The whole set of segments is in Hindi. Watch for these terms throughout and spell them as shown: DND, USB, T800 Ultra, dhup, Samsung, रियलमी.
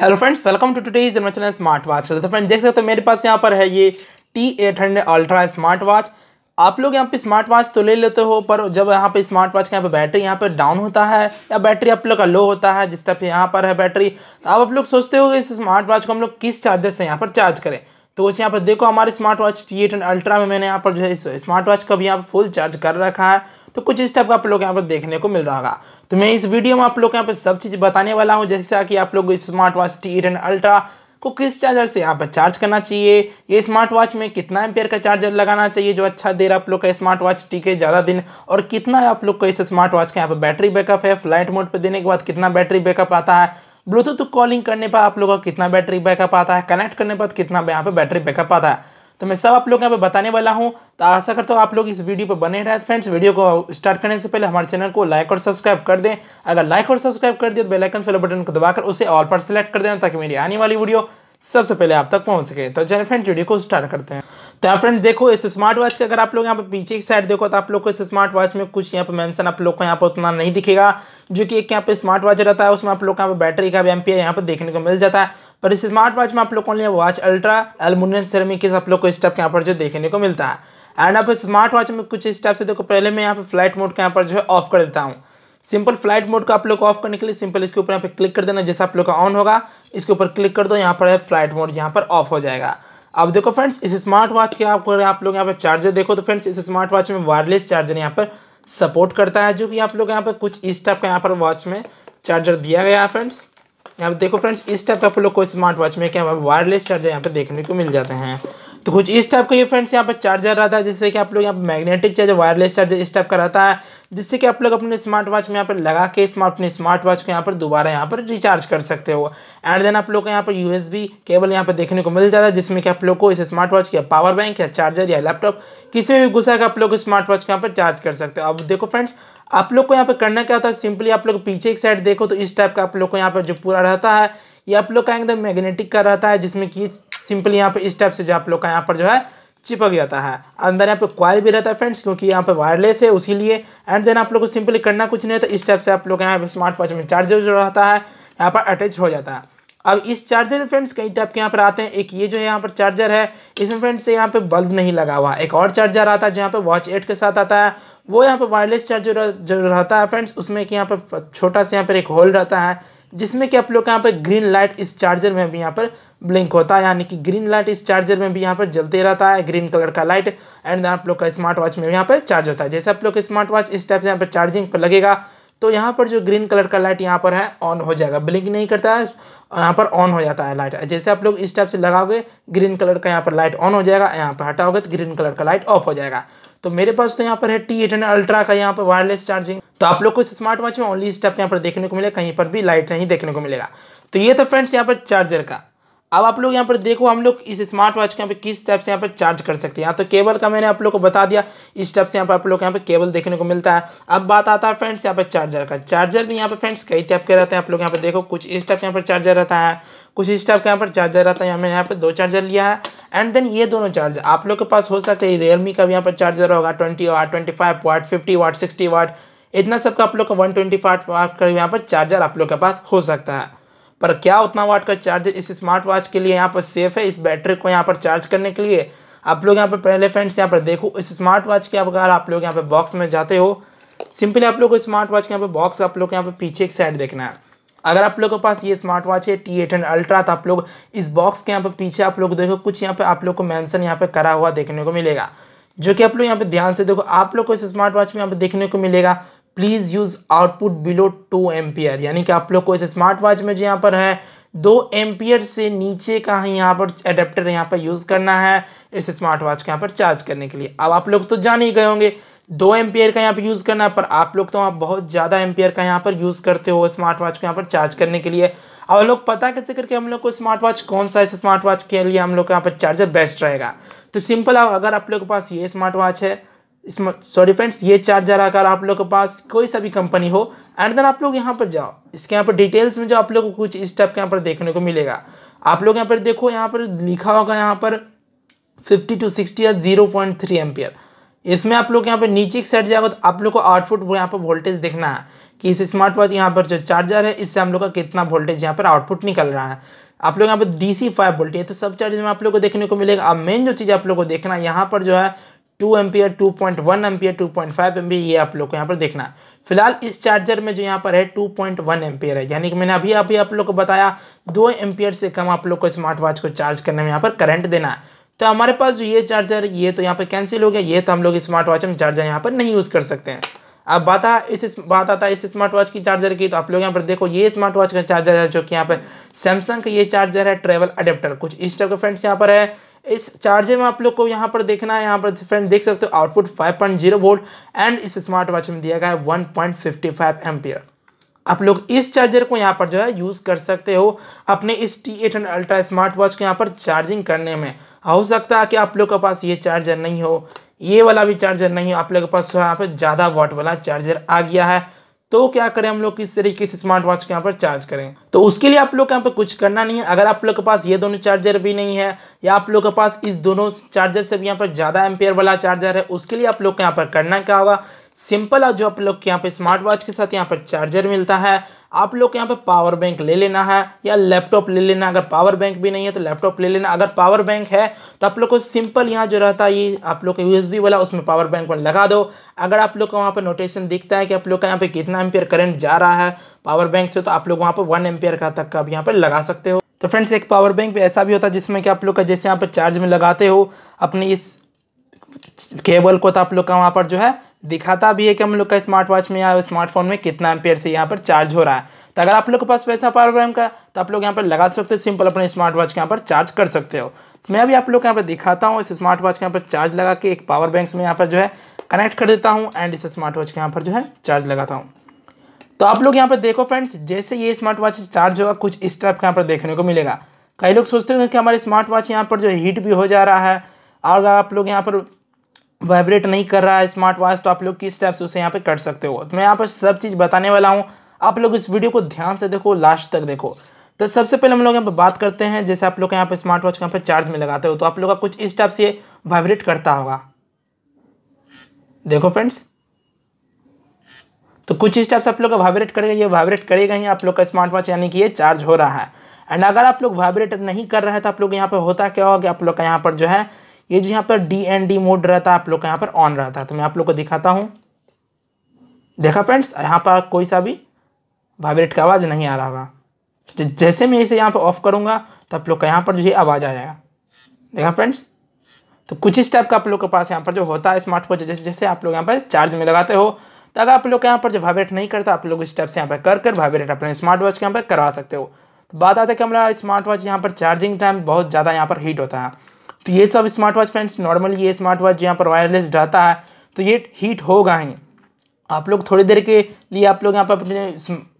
Hello friends, welcome to today's my channel smart watch. तो फ्रेंड देख सकते हो मेरे पास यहाँ पर है ये T800 अल्ट्रा स्मार्ट वॉच। आप लोग यहाँ पे स्मार्ट वॉच तो ले लेते हो, पर जब यहाँ पे स्मार्ट वॉच का यहाँ पे बैटरी यहाँ पे डाउन होता है या बैटरी आप लोग का लो होता है, जिस टाइप यहाँ पर है बैटरी, तो आप लोग सोचते हो कि इस स्मार्ट वॉच को हम लोग किस चार्जर से यहाँ पर चार्ज करें। तो कुछ यहाँ पर देखो, हमारे स्मार्ट वॉच T800 अल्ट्रा में मैंने यहाँ पर जो है इस स्मार्ट वॉच का भी यहाँ पर फुल चार्ज कर रखा है, तो कुछ इस टाइप का आप लोग यहाँ पर देखने को मिल रहा होगा। तो मैं इस वीडियो में आप लोग यहाँ पर सब चीज़ बताने वाला हूँ, जैसा कि आप लोग इस स्मार्ट वॉच T800 अल्ट्रा को किस चार्जर से यहाँ पर चार्ज करना चाहिए, ये स्मार्ट वॉच में कितना एम्पेयर का चार्जर लगाना चाहिए जो अच्छा दे रहा आप लोग का स्मार्ट वॉच टिके ज़्यादा दिन, और कितना आप लोग का इस स्मार्ट वॉच का यहाँ पर बैटरी बैकअप है, फ्लाइट मोड पर देने के बाद कितना बैटरी बैकअप आता है, ब्लूटूथ कॉलिंग करने पर आप लोगों का कितना बैटरी बैकअप आता है, कनेक्ट करने पर कितना यहाँ पे बैटरी बैकअप आता है। तो मैं सब आप लोग यहाँ पे बताने वाला हूँ। तो आशा करता हूँ आप लोग इस वीडियो पर बने रहें। फ्रेंड्स, वीडियो को स्टार्ट करने से पहले हमारे चैनल को लाइक और सब्सक्राइब कर दें। अगर लाइक और सब्सक्राइब कर दिया तो बेल आइकन वाले बटन को दबाकर उसे ऑल पर सेलेक्ट कर देना, ताकि मेरी आने वाली वीडियो सबसे पहले आप तक पहुँच सके। तो चलिए फ्रेंड्स, वीडियो को स्टार्ट करते हैं। तो आप फ्रेंड देखो, इस स्मार्ट वॉच के अगर आप लोग यहाँ पर पीछे की साइड देखो तो आप लोग को इस स्मार्ट वॉच में कुछ यहाँ पर मेंशन आप लोग को यहाँ पर उतना नहीं दिखेगा, जो कि एक यहाँ पे स्मार्ट वॉच रहता है उसमें आप लोग को यहाँ पर बैटरी का भी एम्पियर यहाँ पर देखने को मिल जाता है। पर इस स्मार्ट वॉच में आप लोग को वॉच अल्ट्रा एलुमिनियम सेरेमिक के आप लोग को इस टाइप के यहाँ पर जो देखने को मिलता है। एंड आप स्मार्ट वॉच में कुछ इस टाइप से देखो, पहले मैं यहाँ पर फ्लाइट मोड का यहाँ पर जो है ऑफ कर देता हूँ। सिंपल फ्लाइट मोड का आप लोग को ऑफ करने के लिए सिंपल इसके ऊपर यहाँ पर क्लिक कर देना, जैसे आप लोग का ऑन होगा इसके ऊपर क्लिक कर दो, यहाँ पर फ्लाइट मोड यहाँ पर ऑफ हो जाएगा। अब देखो फ्रेंड्स, इस स्मार्ट वॉच के आपको आप लोग यहाँ पर चार्जर देखो तो फ्रेंड्स इस स्मार्ट वॉच में वायरलेस चार्जर यहाँ पर सपोर्ट करता है, जो कि आप लोग यहाँ पर कुछ इस टाइप का यहाँ पर वॉच में चार्जर दिया गया है। फ्रेंड्स यहाँ पर देखो फ्रेंड्स, इस टाइप का आप लोग को स्मार्ट वॉच में क्या वायरलेस चार्जर यहाँ पर देखने को मिल जाते हैं। तो कुछ इस टाइप का ये फ्रेंड्स यहाँ पर चार्जर रहता है, जिससे कि आप लोग यहाँ पर मैग्नेटिक चार्जर वायरलेस चार्जर इस टाइप का रहता है, जिससे कि आप लोग अपने स्मार्ट वॉच में यहाँ पर लगा के अपने स्मार्ट वॉच को यहाँ पर दोबारा यहाँ पर रिचार्ज कर सकते हो। एंड देन आप लोग को यहाँ पर USB केबल यहाँ पर देखने को मिल जाता है, जिसमें कि आप लोग को इस स्मार्ट वॉच या पावर बैंक या चार्जर या लैपटॉप किसी भी घुसा के आप लोग स्मार्ट वॉच को यहाँ पर चार्ज कर सकते हो। अब देखो फ्रेंड्स, आप लोग को यहाँ पर करना क्या होता है, सिंपली आप लोग पीछे एक साइड देखो तो इस टाइप का आप लोग को यहाँ पर जो पूरा रहता है ये आप लोग का एकदम मैग्नेटिक का रहता है, जिसमें कि सिंपली यहाँ पे इस टाइप से जो आप लोग का यहाँ पर जो है चिपक जाता है। अंदर यहाँ पे क्वाइल भी रहता है फ्रेंड्स, क्योंकि यहाँ पे वायरलेस है उसी लिए। एंड देन आप लोग को सिंपली करना कुछ नहीं है, तो इस टाइप से आप लोग यहाँ पे स्मार्ट वॉच में चार्जर जो रहता है यहाँ पर अटैच हो जाता है। अब इस चार्जर फ्रेंड्स कई टाइप के यहाँ पर आते हैं, एक ये जो है यहाँ पर चार्जर है, इसमें फ्रेंड्स यहाँ पे बल्ब नहीं लगा हुआ। एक और चार्जर आता है जो यहाँ पे वॉच 8 के साथ आता है, वो यहाँ पे वायरलेस चार्जर जो रहता है फ्रेंड्स, उसमें कि यहाँ पर छोटा सा यहाँ पर एक होल रहता है, जिसमें कि आप लोग यहाँ पर ग्रीन लाइट इस चार्जर में भी यहाँ पर ब्लिंक होता है, यानी कि ग्रीन लाइट इस चार्जर में भी यहाँ पर जलते रहता है, ग्रीन कलर का लाइट। एंड देन आप लोग का स्मार्ट वॉच में भी यहाँ पर चार्ज होता है, जैसे आप लोग स्मार्ट वॉच इस टाइप से यहाँ पर चार्जिंग पर लगेगा तो यहाँ पर जो ग्रीन कलर का लाइट यहाँ पर है ऑन हो जाएगा, ब्लिंक नहीं करता है, यहाँ पर ऑन हो जाता है लाइट। जैसे आप लोग इस टाइप से लगाओगे ग्रीन कलर का यहाँ पर लाइट ऑन हो जाएगा, यहाँ पर हटाओगे तो ग्रीन कलर का लाइट ऑफ हो जाएगा। तो मेरे पास तो यहाँ पर है T800 अल्ट्रा का यहाँ पर वायरलेस चार्जिंग, तो आप लोग को इस स्मार्ट वॉच में ओनली इस टाइप यहाँ पर देखने को मिलेगा, कहीं पर भी लाइट नहीं देखने को मिलेगा। तो ये तो फ्रेंड्स यहाँ पर चार्जर का। अब आप लोग यहाँ पर देखो हम लोग इस स्मार्ट वॉच के यहाँ पे किस टाइप से यहाँ पर चार्ज कर सकते हैं। यहाँ तो केबल का मैंने आप लोग को बता दिया, इस टाइप से यहाँ पर आप लोग यहाँ पे केबल देखने को मिलता है। अब बात आता है फ्रेंड्स यहाँ पर चार्जर का। चार्जर भी यहाँ पर फ्रेंड्स कई टाइप के रहते हैं, आप लोग यहाँ पर देखो कुछ इस टाइप यहाँ पर चार्जर रहता है, कुछ इस टाइप का यहाँ पर चार्जर रहता है। यहाँ मैंने यहाँ पर दो चार्जर लिया है। एंड देन ये दोनों चार्जर आप लोग के पास हो सकते हैं, रियलमी का भी यहाँ पर चार्जर होगा 20 वाट, 25 वाट, 50 वाट, 60 वाट, इतना सब का आप लोग का 125 वाट का यहाँ पर चार्जर आप लोग के पास हो सकता है। पर क्या उतना वाट का चार्जर इस स्मार्ट वॉच के लिए यहाँ पर सेफ है इस बैटरी को यहाँ पर चार्ज करने के लिए? आप लोग यहाँ पर पहले फ्रेंड्स यहाँ पर देखो, इस स्मार्ट वॉच के अगर आप लोग यहाँ पर बॉक्स में जाते हो, सिंपली आप लोग को स्मार्ट वॉच के यहाँ पर बॉक्स आप लोग यहाँ पर पीछे एक साइड देखना है। अगर आप लोग के पास ये स्मार्ट वॉच है T800 अल्ट्रा, तो आप लोग इस बॉक्स के यहाँ पर पीछे आप लोग देखो कुछ यहाँ पर आप लोग को मेंशन यहाँ पर करा हुआ देखने को मिलेगा, जो कि आप लोग यहाँ पर ध्यान से देखो। आप लोग को इस स्मार्ट वॉच में यहाँ पर देखने को मिलेगा please use output below 2 ampere, यानी कि आप लोग को इस स्मार्ट वॉच में जो यहाँ पर है 2 एम्पियर से नीचे का ही यहाँ पर एडेप्टर यहाँ पर यूज़ करना है इस स्मार्ट वॉच के यहाँ पर चार्ज करने के लिए। अब आप लोग तो जान ही गए होंगे 2 एम्पियर का यहाँ पर यूज़ करना है, पर आप लोग तो आप बहुत ज़्यादा एम्पियर का यहाँ पर यूज़ करते हो स्मार्ट वॉच को यहाँ पर चार्ज करने के लिए। अब लोग पता कैसे करके हम लोग को स्मार्ट वॉच कौन सा इस स्मार्ट वॉच के लिए हम लोग का यहाँ पर चार्जर बेस्ट रहेगा? तो सिंपल, अगर आप लोग के पास ये स्मार्ट वॉच है, सॉरी फ्रेंड्स ये चार्जर आकर आप लोग के पास कोई सा भी कंपनी हो, एंड देन आप लोग यहाँ पर जाओ इसके यहाँ पर डिटेल्स में जो आप लोग को कुछ इस टाइप के यहाँ पर देखने को मिलेगा। आप लोग यहाँ पर देखो, यहाँ पर लिखा होगा यहाँ पर 50 to 60 या 0.3 एम्पियर। इसमें आप लोग यहाँ पर नीचे की साइड जाएगा तो आप लोग को आउटपुट यहाँ पर वोल्टेज देखना है कि इस स्मार्ट वॉच यहाँ पर जो चार्जर है इससे हम लोग का कितना वोल्टेज यहाँ पर आउटपुट निकल रहा है। आप लोग यहाँ पर DC 5 वोल्ट है तो सब चार्ज में आप लोग को देखने को मिलेगा। अब मेन जो चीज़ आप लोग को देखना है यहाँ पर जो है 2 एम्पियर, 2.1 एम्पियर, 2.5 एम्पियर, ये आप लोग को यहाँ पर देखना है। फिलहाल इस चार्जर में जो यहाँ पर है 2.1 एम्पियर है, यानी कि मैंने अभी आप लोग को बताया 2 एम्पियर से कम आप लोग को स्मार्ट वॉच को चार्ज करने में यहाँ पर करंट देना है। तो हमारे पास जो ये चार्जर ये तो यहाँ पर कैंसिल हो गया, ये तो हम लोग स्मार्ट वॉच में चार्जर यहाँ पर नहीं यूज़ कर सकते हैं। अब बात आता है इस स्मार्ट वॉच की चार्जर की, तो आप लोग यहाँ पर देखो ये स्मार्ट वॉच का चार्जर है जो कि यहाँ पर सैमसंग का ये चार्जर है ट्रेवल अडेप्टर, कुछ इस टाइप का फ्रेंड्स यहाँ पर है। इस चार्जर में आप लोग को यहाँ पर देखना है, यहाँ पर फ्रेंड देख सकते हो आउटपुट 5.0 वोल्ट एंड इस स्मार्ट वॉच में दिया गया है 1.55 एम्पियर। आप लोग इस चार्जर को यहाँ पर जो है यूज़ कर सकते हो अपने इस T800 अल्ट्रा स्मार्ट वॉच को यहाँ पर चार्जिंग करने में। हो सकता है कि आप लोग के पास ये चार्जर नहीं हो, ये वाला भी चार्जर नहीं हो, आप लोग के पास यहाँ पर ज़्यादा वाट वाला चार्जर आ गया है, तो क्या करें हम लोग, किस तरीके से स्मार्ट वॉच के यहाँ पर चार्ज करें। तो उसके लिए आप लोग यहाँ पर कुछ करना नहीं है। अगर आप लोग के पास ये दोनों चार्जर भी नहीं है या आप लोग के पास इस दोनों चार्जर से भी यहाँ पर ज़्यादा एम्पियर वाला चार्जर है, उसके लिए आप लोग यहाँ पर करना क्या होगा, सिंपल जो आप लोग के यहाँ पर स्मार्ट वॉच के साथ यहाँ पर चार्जर मिलता है, आप लोग यहाँ पर पावर बैंक ले लेना है या लैपटॉप ले लेना। अगर पावर बैंक भी नहीं है तो लैपटॉप ले लेना। अगर पावर बैंक है तो आप लोग को सिंपल यहाँ जो रहता है ये आप लोग का USB वाला, उसमें पावर बैंक में लगा दो। अगर आप लोग का वहाँ पर नोटेशन दिखता है कि आप लोग का यहाँ पर कितना एम्पियर करंट जा रहा है पावर बैंक से, तो आप लोग वहाँ पर 1 एम्पियर का तक का भी यहाँ पर लगा सकते हो। तो फ्रेंड्स एक पावर बैंक भी ऐसा भी होता है जिसमें कि आप लोग का जैसे यहाँ पर चार्ज में लगाते हो अपनी इस केबल को, तो आप लोग का वहाँ पर जो है दिखाता भी है कि हम लोग का स्मार्ट वॉच में या स्मार्टफोन में कितना एम्पियर से यहाँ पर चार्ज हो रहा है। तो अगर आप लोग के पास वैसा पावर बैंक का तो आप लोग यहाँ पर लगा सकते हो, सिंपल अपने स्मार्ट वॉच के यहाँ पर चार्ज कर सकते हो। तो मैं अभी आप लोग यहाँ पर दिखाता हूँ, इस स्मार्ट वॉच के यहाँ पर चार्ज लगा के एक पावर बैंक में यहाँ पर जो है कनेक्ट कर देता हूँ एंड इस स्मार्ट वॉच के यहाँ पर जो है चार्ज लगाता हूँ। तो आप लोग यहाँ पर देखो फ्रेंड्स, जैसे ये स्मार्ट वॉच चार्ज होगा कुछ इस टाइप का यहाँ पर देखने को मिलेगा। कई लोग सोचते होंगे कि हमारे स्मार्ट वॉच यहाँ पर जो है हीट भी हो जा रहा है और आप लोग यहाँ पर वाइब्रेट नहीं कर रहा है स्मार्ट वॉच, तो आप लोग किस टाइप से उसे यहाँ पे कर सकते हो। तो मैं यहाँ पर सब चीज़ बताने वाला हूँ, आप लोग इस वीडियो को ध्यान से देखो, लास्ट तक देखो। तो सबसे पहले हम लोग यहाँ पर बात करते हैं, जैसे आप लोग यहाँ पे स्मार्ट वॉच यहाँ पे चार्ज में लगाते हो तो आप लोग का कुछ इस टाइप से वाइब्रेट करता होगा। देखो फ्रेंड्स, तो कुछ इस टाइप से आप लोग का वाइब्रेट करेगा, ये वाइब्रेट करेगा ही, आप लोग का स्मार्ट वॉच यानी कि ये चार्ज हो रहा है। एंड अगर आप लोग वाइब्रेट नहीं कर रहे हैं तो आप लोग यहाँ पर होता क्या होगा, आप लोग का यहाँ पर जो है ये जो यहाँ पर DND मोड रहता है आप लोग का यहाँ पर ऑन रहता है। तो मैं आप लोग को दिखाता हूँ, देखा फ्रेंड्स यहाँ पर कोई सा भी वाइब्रेट का आवाज़ नहीं आ रहा होगा। तो जैसे मैं इसे यहाँ पर ऑफ करूँगा तो आप लोग का यहाँ पर जो ये आवाज़ आ जाएगा। देखा फ्रेंड्स, तो कुछ इस टाइप का आप लोग के पास यहाँ पर जो होता है स्मार्ट वॉच, जैसे जैसे आप लोग यहाँ पर चार्ज में लगाते हो। तो अगर आप लोग यहाँ पर जो वाइब्रेट नहीं करता आप लोग इस टाइप से यहाँ पर कर वाइब्रेट अपने स्मार्ट वॉच के यहाँ पर करवा सकते हो। तो बात आती है कि हमारा स्मार्ट वॉच यहाँ पर चार्जिंग टाइम बहुत ज़्यादा यहाँ पर हीट होता है, तो ये सब स्मार्ट वॉच फ्रेंड्स नॉर्मली ये स्मार्ट वॉच यहाँ पर वायरलेस डाटा है तो ये हीट होगा ही। आप लोग थोड़ी देर के लिए आप लोग यहाँ पर अपने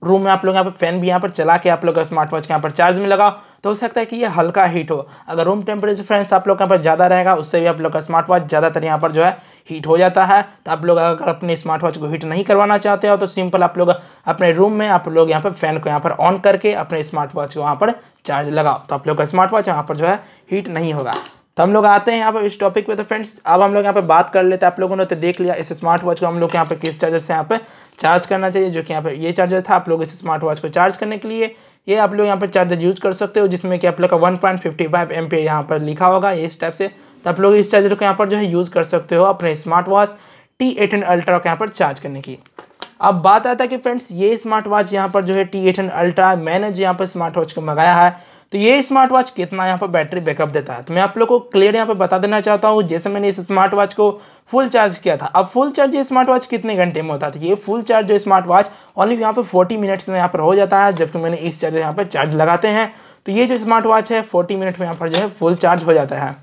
रूम में आप लोग यहाँ पर फैन भी यहाँ पर चला के आप लोग का स्मार्ट वॉच यहाँ पर चार्ज में लगाओ तो हो सकता है कि ये हल्का हीट हो। अगर रूम टेम्परेचर फ्रेंड्स आप लोग यहाँ पर ज़्यादा रहेगा उससे भी आप लोग का स्मार्ट वॉच ज़्यादातर यहाँ पर जो है हीट हो जाता है। तो आप लोग अगर अपने स्मार्ट वॉच को हीट नहीं करवाना चाहते हो तो सिंपल आप लोग अपने रूम में आप लोग यहाँ पर फैन को यहाँ पर ऑन करके अपने स्मार्ट वॉच को यहाँ पर चार्ज लगाओ, तो आप लोग का स्मार्ट वॉच यहाँ पर जो है हीट नहीं होगा। तो हम लोग आते हैं यहाँ पर इस टॉपिक पे। तो फ्रेंड्स अब हम लोग यहाँ पे बात कर लेते हैं, आप लोगों ने तो देख लिया इस स्मार्ट वॉच को हम लोग यहाँ पे किस चार्जर से यहाँ पे चार्ज करना चाहिए, जो कि यहाँ पे ये चार्जर था। आप लोग इस स्मार्ट वॉच को चार्ज करने के लिए ये आप लोग यहाँ पर चार्जर यूज कर सकते हो जिसमें कि आप लोग का 1.55 एम्पियर यहाँ पर लिखा होगा इस टाइप से। तो आप लोग इस चार्जर को यहाँ पर जो है यूज़ कर सकते हो अपने स्मार्ट वॉच T800 अल्ट्रा को यहाँ पर चार्ज करने की। अब बात आता है कि फ्रेंड्स ये स्मार्ट वॉच यहाँ पर जो है T800 अल्ट्रा मैंने जो यहाँ पर स्मार्ट वॉच को मंगाया है तो ये स्मार्ट वॉच कितना यहाँ पर बैटरी बैकअप देता है, तो मैं आप लोग को क्लियर यहाँ पर बता देना चाहता हूँ। जैसे मैंने इस स्मार्ट वॉच को फुल चार्ज किया था, अब फुल चार्ज ये स्मार्ट वॉच कितने घंटे में होता था, ये फुल चार्ज जो स्मार्ट वॉच ओनली यहाँ पर 40 मिनट्स में यहाँ पर हो जाता है, जबकि मैंने इस चार्जर यहाँ पर चार्ज लगाते हैं तो ये जो स्मार्ट वॉच है 40 मिनट में यहाँ पर जो है फुल चार्ज हो जाता है,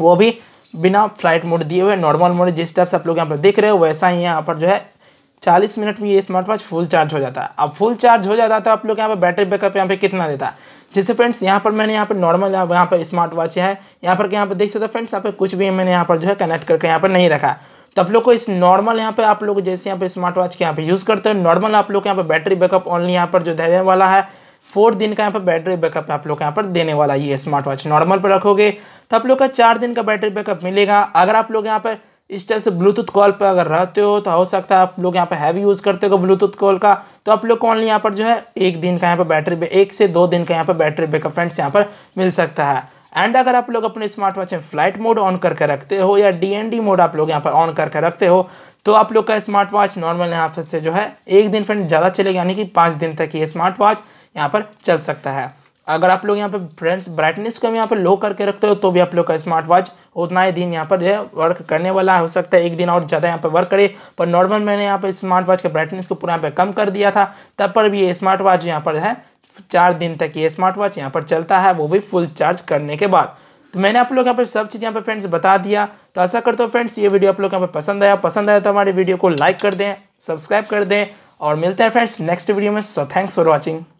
वो भी बिना फ्लाइट मोड दिए हुए। नॉर्मल मोड जिस टाइप से आप लोग यहाँ पर देख रहे हो वैसा ही यहाँ पर जो है 40 मिनट में ये स्मार्ट वॉच फुल चार्ज हो जाता है। अब फुल चार्ज हो जाता है तो आप लोग यहाँ पर बैटरी बैकअप यहाँ पे कितना देता है, जैसे फ्रेंड्स यहाँ पर मैंने यहाँ पर नॉर्मल यहाँ पर स्मार्ट वॉच है यहाँ पर देख सकते हो फ्रेंड्स, यहाँ पर कुछ भी मैंने यहाँ पर जो है कनेक्ट करके यहाँ पर नहीं रखा। तो आप लोग को इस नॉर्मल यहाँ पर आप लोग जैसे यहाँ पर स्मार्ट वॉच के यहाँ पर यूज़ करते हो नॉर्मल, आप लोग यहाँ पर बैटरी बैकअप ओनली यहाँ पर जो देने वाला है 4 दिन का यहाँ पर बैटरी बैकअप आप लोग यहाँ पर देने वाला है। ये स्मार्ट वॉच नॉर्मल पर रखोगे तो आप लोग का 4 दिन का बैटरी बैकअप मिलेगा। अगर आप लोग यहाँ पर इस टाइप से ब्लूटूथ कॉल पर अगर रहते हो तो हो सकता है आप लोग यहाँ पर हैवी यूज़ करते हो ब्लूटूथ कॉल का, तो आप लोग को ओनली यहाँ पर जो है एक दिन का यहाँ पर बैटरी बैकअप, 1 से 2 दिन का यहाँ पर बैटरी बैकअप फ्रेंड्स यहाँ पर मिल सकता है। एंड अगर आप लोग अपने स्मार्ट वॉच में फ्लाइट मोड ऑन करके रखते हो या DND मोड आप लोग यहाँ पर ऑन करके रखते हो तो आप लोग का स्मार्ट वॉच नॉर्मल यहाँ से जो है एक दिन फ्रेंड ज़्यादा चलेगा, यानी कि 5 दिन तक ये स्मार्ट वॉच यहाँ पर चल सकता है। अगर आप लोग यहाँ पर फ्रेंड्स ब्राइटनेस को यहाँ पर लो करके रखते हो तो भी आप लोग का स्मार्ट वॉच उतना ही दिन यहाँ पर जो है वर्क करने वाला है, हो सकता है एक दिन और ज़्यादा यहाँ पर वर्क करे। पर नॉर्मल मैंने यहाँ पर स्मार्ट वॉच के ब्राइटनेस को पूरा यहाँ पर कम कर दिया था, तब पर भी ये स्मार्ट वॉच यहाँ पर है 4 दिन तक ये स्मार्ट वॉच यहाँ पर चलता है, वो भी फुल चार्ज करने के बाद। तो मैंने आप लोग यहाँ पर सब चीज़ यहाँ पर फ्रेंड्स बता दिया। तो आशा करता हूँ फ्रेंड्स ये वीडियो आप लोग यहाँ पर पसंद आया तो हमारे वीडियो को लाइक कर दें, सब्सक्राइब कर दें और मिलते हैं फ्रेंड्स नेक्स्ट वीडियो में। So thanks for watching.